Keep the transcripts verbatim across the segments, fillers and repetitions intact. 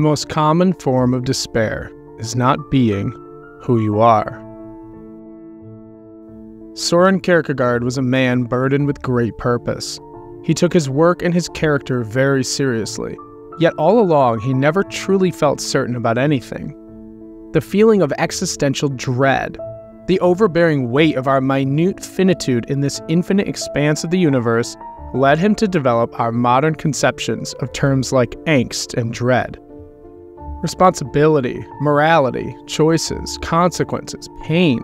The most common form of despair is not being who you are. Soren Kierkegaard was a man burdened with great purpose. He took his work and his character very seriously, yet all along he never truly felt certain about anything. The feeling of existential dread, the overbearing weight of our minute finitude in this infinite expanse of the universe, led him to develop our modern conceptions of terms like angst and dread. Responsibility, morality, choices, consequences, pain,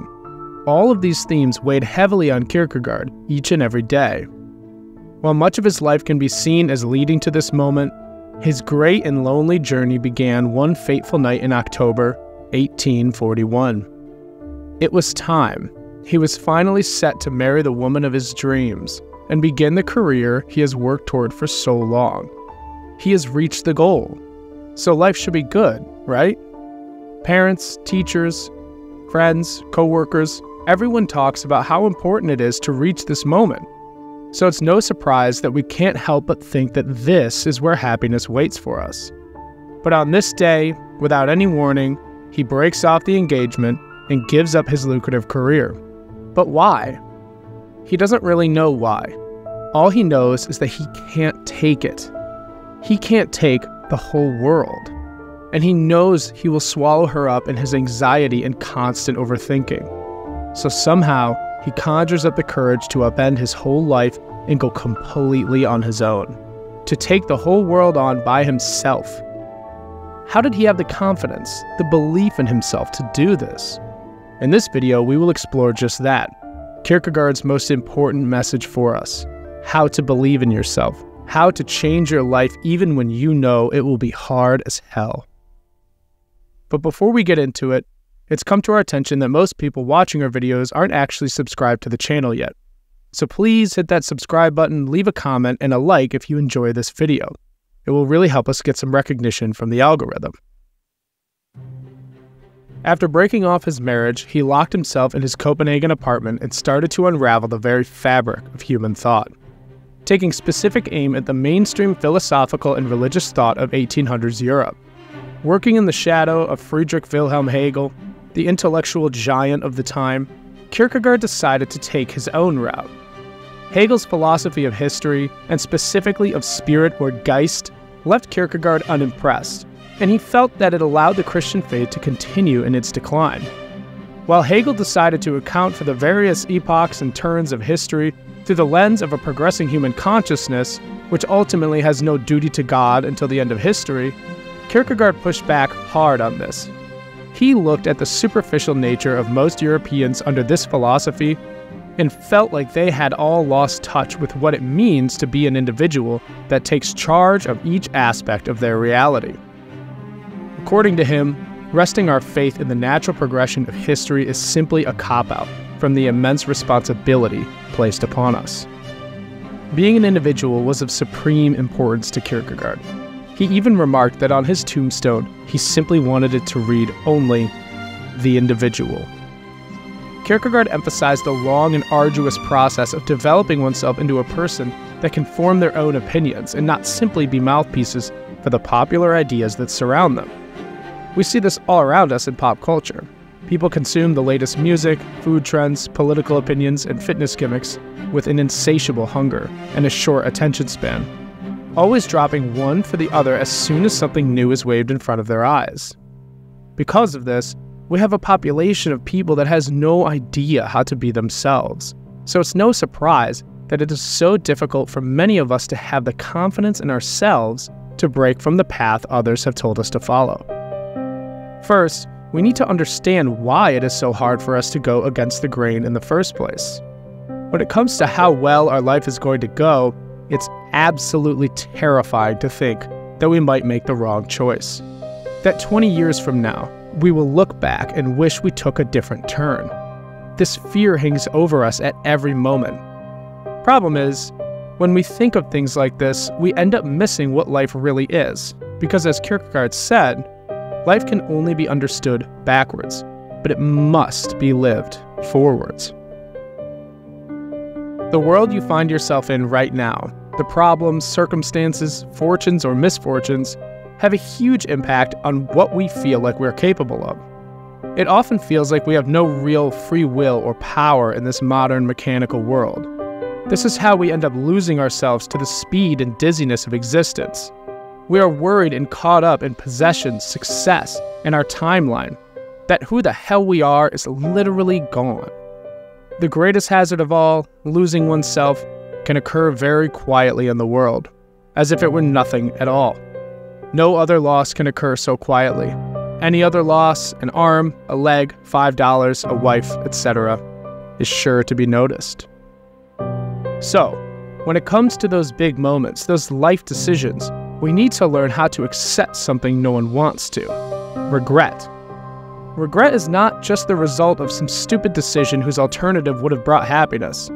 all of these themes weighed heavily on Kierkegaard each and every day. While much of his life can be seen as leading to this moment, his great and lonely journey began one fateful night in October eighteen forty-one. It was time. He was finally set to marry the woman of his dreams and begin the career he has worked toward for so long. He has reached the goal. So life should be good, right? Parents, teachers, friends, co-workers, everyone talks about how important it is to reach this moment. So it's no surprise that we can't help but think that this is where happiness waits for us. But on this day, without any warning, he breaks off the engagement and gives up his lucrative career. But why? He doesn't really know why. All he knows is that he can't take it. He can't take the whole world. And he knows he will swallow her up in his anxiety and constant overthinking. So somehow, he conjures up the courage to upend his whole life and go completely on his own, to take the whole world on by himself. How did he have the confidence, the belief in himself to do this? In this video, we will explore just that, Kierkegaard's most important message for us, how to believe in yourself, how to change your life even when you know it will be hard as hell. But before we get into it, it's come to our attention that most people watching our videos aren't actually subscribed to the channel yet. So please hit that subscribe button, leave a comment, and a like if you enjoy this video. It will really help us get some recognition from the algorithm. After breaking off his marriage, he locked himself in his Copenhagen apartment and started to unravel the very fabric of human thought, taking specific aim at the mainstream philosophical and religious thought of eighteen hundreds Europe. Working in the shadow of Friedrich Wilhelm Hegel, the intellectual giant of the time, Kierkegaard decided to take his own route. Hegel's philosophy of history, and specifically of spirit or Geist, left Kierkegaard unimpressed, and he felt that it allowed the Christian faith to continue in its decline. While Hegel decided to account for the various epochs and turns of history through the lens of a progressing human consciousness, which ultimately has no duty to God until the end of history, Kierkegaard pushed back hard on this. He looked at the superficial nature of most Europeans under this philosophy and felt like they had all lost touch with what it means to be an individual that takes charge of each aspect of their reality. According to him, resting our faith in the natural progression of history is simply a cop-out from the immense responsibility placed upon us. Being an individual was of supreme importance to Kierkegaard. He even remarked that on his tombstone, he simply wanted it to read only, "The Individual." Kierkegaard emphasized the long and arduous process of developing oneself into a person that can form their own opinions and not simply be mouthpieces for the popular ideas that surround them. We see this all around us in pop culture. People consume the latest music, food trends, political opinions, and fitness gimmicks with an insatiable hunger and a short attention span, always dropping one for the other as soon as something new is waved in front of their eyes. Because of this, we have a population of people that has no idea how to be themselves, so it's no surprise that it is so difficult for many of us to have the confidence in ourselves to break from the path others have told us to follow. First, we need to understand why it is so hard for us to go against the grain in the first place. When it comes to how well our life is going to go, it's absolutely terrifying to think that we might make the wrong choice, that twenty years from now, we will look back and wish we took a different turn. This fear hangs over us at every moment. Problem is, when we think of things like this, we end up missing what life really is, because as Kierkegaard said, life can only be understood backwards, but it must be lived forwards. The world you find yourself in right now, the problems, circumstances, fortunes, or misfortunes, have a huge impact on what we feel like we're capable of. It often feels like we have no real free will or power in this modern mechanical world. This is how we end up losing ourselves to the speed and dizziness of existence. We are worried and caught up in possessions, success, and our timeline, that who the hell we are is literally gone. The greatest hazard of all, losing oneself, can occur very quietly in the world, as if it were nothing at all. No other loss can occur so quietly. Any other loss, an arm, a leg, five dollars, a wife, et cetera, is sure to be noticed. So, when it comes to those big moments, those life decisions, we need to learn how to accept something no one wants to: regret. Regret is not just the result of some stupid decision whose alternative would have brought happiness.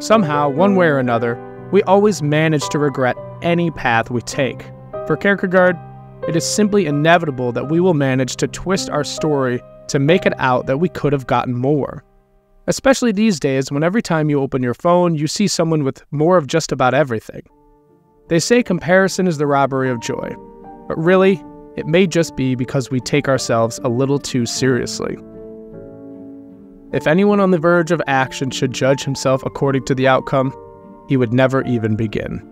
Somehow, one way or another, we always manage to regret any path we take. For Kierkegaard, it is simply inevitable that we will manage to twist our story to make it out that we could have gotten more. Especially these days, when every time you open your phone, you see someone with more of just about everything. They say comparison is the robbery of joy, but really, it may just be because we take ourselves a little too seriously. If anyone on the verge of action should judge himself according to the outcome, he would never even begin.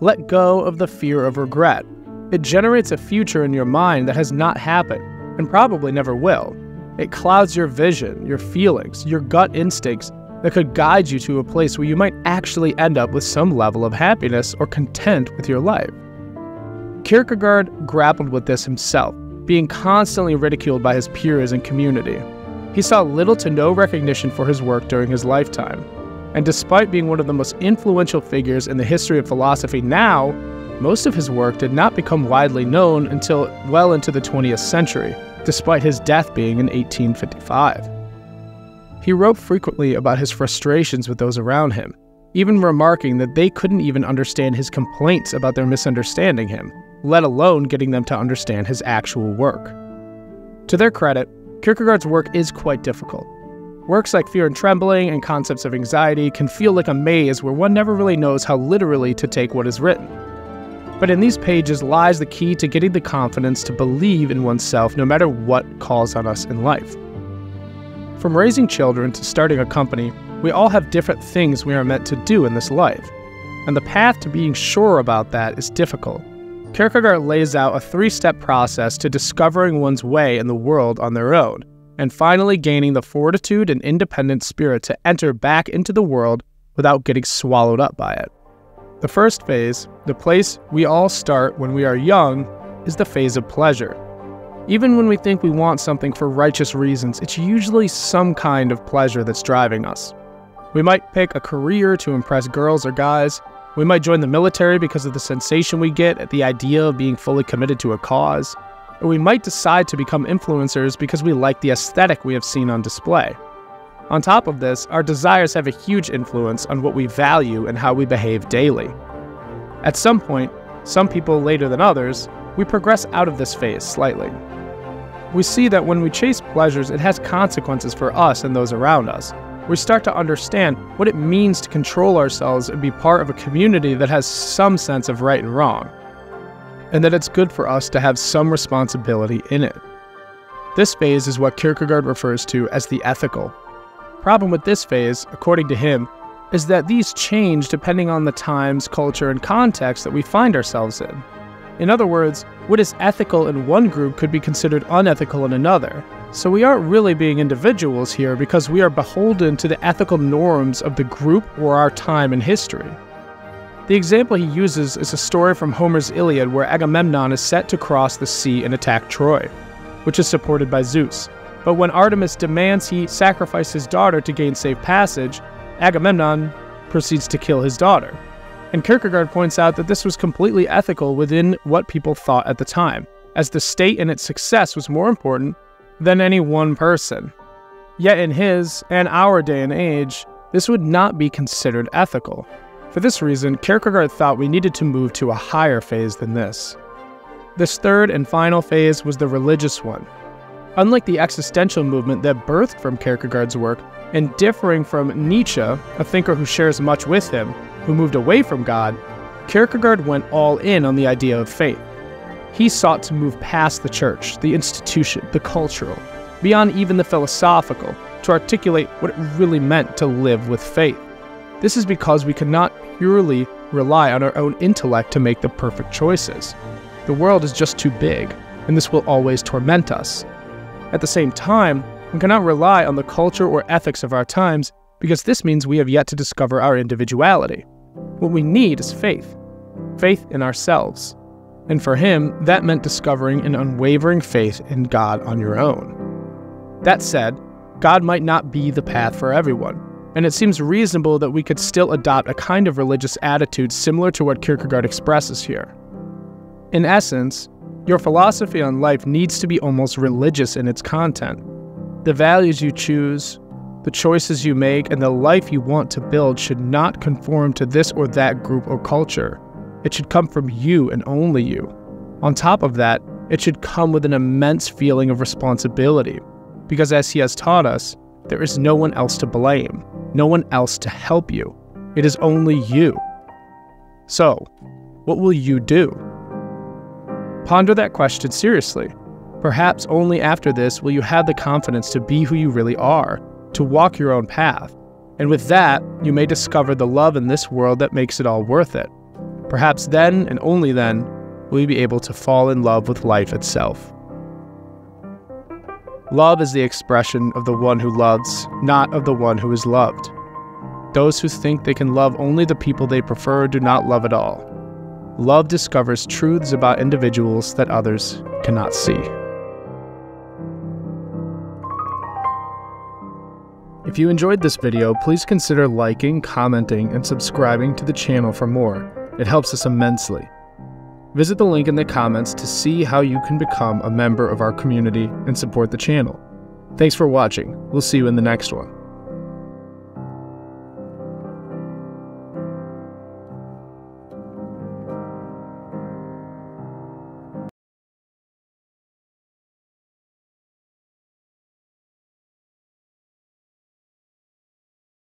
Let go of the fear of regret. It generates a future in your mind that has not happened, and probably never will. It clouds your vision, your feelings, your gut instincts that could guide you to a place where you might actually end up with some level of happiness or content with your life. Kierkegaard grappled with this himself, being constantly ridiculed by his peers and community. He saw little to no recognition for his work during his lifetime, and despite being one of the most influential figures in the history of philosophy now, most of his work did not become widely known until well into the twentieth century, despite his death being in eighteen fifty-five. He wrote frequently about his frustrations with those around him, even remarking that they couldn't even understand his complaints about their misunderstanding him, let alone getting them to understand his actual work. To their credit, Kierkegaard's work is quite difficult. Works like Fear and Trembling and Concepts of Anxiety can feel like a maze where one never really knows how literally to take what is written. But in these pages lies the key to getting the confidence to believe in oneself no matter what calls on us in life. From raising children to starting a company, we all have different things we are meant to do in this life, and the path to being sure about that is difficult. Kierkegaard lays out a three-step process to discovering one's way in the world on their own, and finally gaining the fortitude and independent spirit to enter back into the world without getting swallowed up by it. The first phase, the place we all start when we are young, is the phase of pleasure. Even when we think we want something for righteous reasons, it's usually some kind of pleasure that's driving us. We might pick a career to impress girls or guys. We might join the military because of the sensation we get at the idea of being fully committed to a cause. Or we might decide to become influencers because we like the aesthetic we have seen on display. On top of this, our desires have a huge influence on what we value and how we behave daily. At some point, some people later than others, we progress out of this phase slightly. We see that when we chase pleasures, it has consequences for us and those around us. We start to understand what it means to control ourselves and be part of a community that has some sense of right and wrong, and that it's good for us to have some responsibility in it. This phase is what Kierkegaard refers to as the ethical. The problem with this phase, according to him, is that these change depending on the times, culture, and context that we find ourselves in. In other words, what is ethical in one group could be considered unethical in another, so we aren't really being individuals here because we are beholden to the ethical norms of the group or our time in history. The example he uses is a story from Homer's Iliad where Agamemnon is set to cross the sea and attack Troy, which is supported by Zeus. But when Artemis demands he sacrifice his daughter to gain safe passage, Agamemnon proceeds to kill his daughter. And Kierkegaard points out that this was completely ethical within what people thought at the time, as the state and its success was more important than any one person. Yet in his, and our day and age, this would not be considered ethical. For this reason, Kierkegaard thought we needed to move to a higher phase than this. This third and final phase was the religious one. Unlike the existential movement that birthed from Kierkegaard's work, and differing from Nietzsche, a thinker who shares much with him, who moved away from God, Kierkegaard went all in on the idea of faith. He sought to move past the church, the institution, the cultural, beyond even the philosophical, to articulate what it really meant to live with faith. This is because we cannot purely rely on our own intellect to make the perfect choices. The world is just too big, and this will always torment us. At the same time, we cannot rely on the culture or ethics of our times, because this means we have yet to discover our individuality. What we need is faith. Faith in ourselves. And for him, that meant discovering an unwavering faith in God on your own. That said, God might not be the path for everyone, and it seems reasonable that we could still adopt a kind of religious attitude similar to what Kierkegaard expresses here. In essence, your philosophy on life needs to be almost religious in its content. The values you choose, the choices you make, and the life you want to build should not conform to this or that group or culture. It should come from you and only you. On top of that, it should come with an immense feeling of responsibility. Because as he has taught us, there is no one else to blame, no one else to help you. It is only you. So, what will you do? Ponder that question seriously. Perhaps only after this will you have the confidence to be who you really are, to walk your own path. And with that, you may discover the love in this world that makes it all worth it. Perhaps then, and only then, will you be able to fall in love with life itself. Love is the expression of the one who loves, not of the one who is loved. Those who think they can love only the people they prefer do not love at all. Love discovers truths about individuals that others cannot see. If you enjoyed this video, please consider liking, commenting, and subscribing to the channel for more. It helps us immensely. Visit the link in the comments to see how you can become a member of our community and support the channel. Thanks for watching. We'll see you in the next one.